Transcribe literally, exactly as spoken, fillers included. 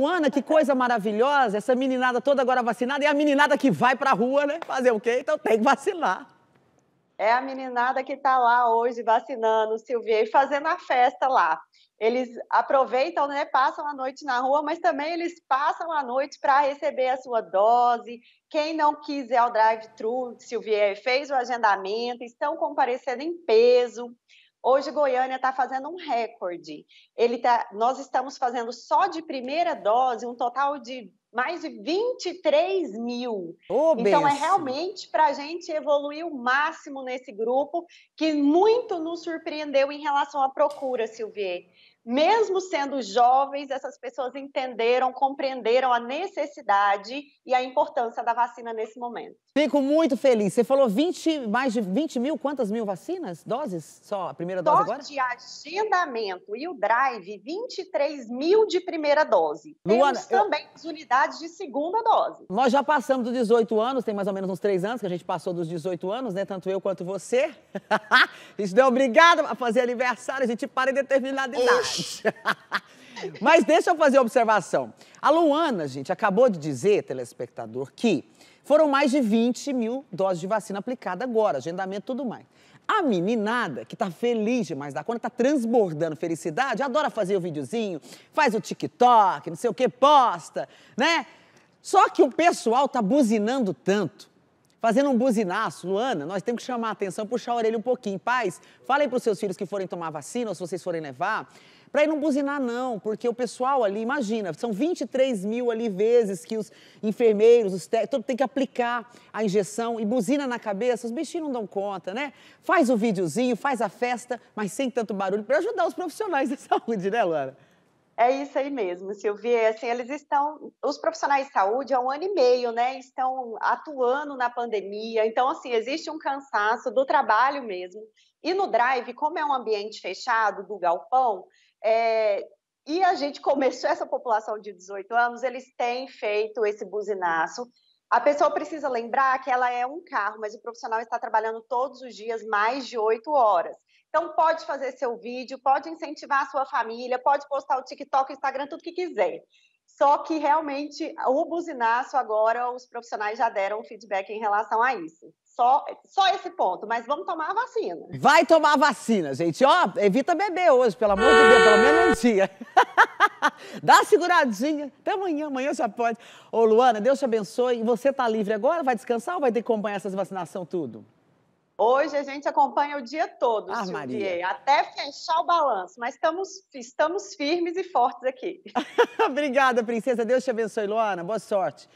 Luana, que coisa maravilhosa, essa meninada toda agora vacinada, é a meninada que vai pra rua, né? Fazer o quê? Então tem que vacinar. É a meninada que tá lá hoje vacinando, Silvia, e fazendo a festa lá. Eles aproveitam, né, passam a noite na rua, mas também eles passam a noite para receber a sua dose. Quem não quiser o drive-thru, Silvia, fez o agendamento, estão comparecendo em peso. Hoje, Goiânia está fazendo um recorde. Ele tá, nós estamos fazendo só de primeira dose um total de mais de vinte e três mil. Oh, então, é realmente para a gente evoluir o máximo nesse grupo, que muito nos surpreendeu em relação à procura, Silvia. Mesmo sendo jovens, essas pessoas entenderam, compreenderam a necessidade e a importância da vacina nesse momento. Fico muito feliz. Você falou vinte, mais de vinte mil, quantas mil vacinas? Doses? Só a primeira dose, dose agora? De agendamento e o drive, vinte e três mil de primeira dose. Luana, temos também eu... as unidades de segunda dose. Nós já passamos dos dezoito anos, tem mais ou menos uns três anos que a gente passou dos dezoito anos, né? Tanto eu quanto você. A gente não é obrigado a fazer aniversário, a gente para em determinada idade. Mas deixa eu fazer uma observação. A Luana, gente, acabou de dizer, telespectador, que foram mais de vinte mil doses de vacina aplicada agora, agendamento e tudo mais. A meninada, que tá feliz demais da conta, tá transbordando felicidade, adora fazer o videozinho, faz o TikTok, não sei o que, posta, né? Só que o pessoal tá buzinando tanto, fazendo um buzinaço. Luana, nós temos que chamar a atenção, puxar a orelha um pouquinho. Pais, falem para os seus filhos que forem tomar vacina, ou se vocês forem levar, para ir não buzinar não, porque o pessoal ali, imagina, são vinte e três mil ali vezes que os enfermeiros, os técnicos, tem que aplicar a injeção e buzina na cabeça, os bichinhos não dão conta, né? Faz o videozinho, faz a festa, mas sem tanto barulho, para ajudar os profissionais da saúde, né, Luana? É isso aí mesmo, Silvia. Assim, eles estão, os profissionais de saúde, há um ano e meio, né, estão atuando na pandemia. Então, assim, existe um cansaço do trabalho mesmo. E no drive, como é um ambiente fechado do galpão, é, e a gente começou essa população de dezoito anos, eles têm feito esse buzinaço. A pessoa precisa lembrar que ela é um carro, mas o profissional está trabalhando todos os dias mais de oito horas. Então, pode fazer seu vídeo, pode incentivar a sua família, pode postar o TikTok, o Instagram, tudo que quiser. Só que, realmente, o buzinaço agora, os profissionais já deram feedback em relação a isso. Só, só esse ponto, mas vamos tomar a vacina. Vai tomar a vacina, gente. Ó, evita beber hoje, pelo amor de Deus, pelo menos um dia. Dá uma seguradinha. Até amanhã, amanhã já pode. Ô, Luana, Deus te abençoe. E você tá livre agora? Vai descansar ou vai ter que acompanhar essas vacinações tudo? Hoje a gente acompanha o dia todo, ah, Silvia, até fechar o balanço, mas estamos, estamos firmes e fortes aqui. Obrigada, princesa. Deus te abençoe, Luana. Boa sorte.